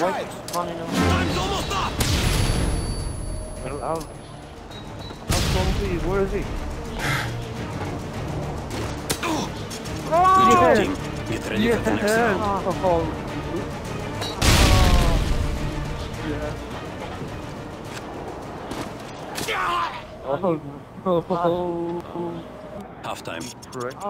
right spawning him. Time's almost up! How strong is he? Where is he? Half time. Correct.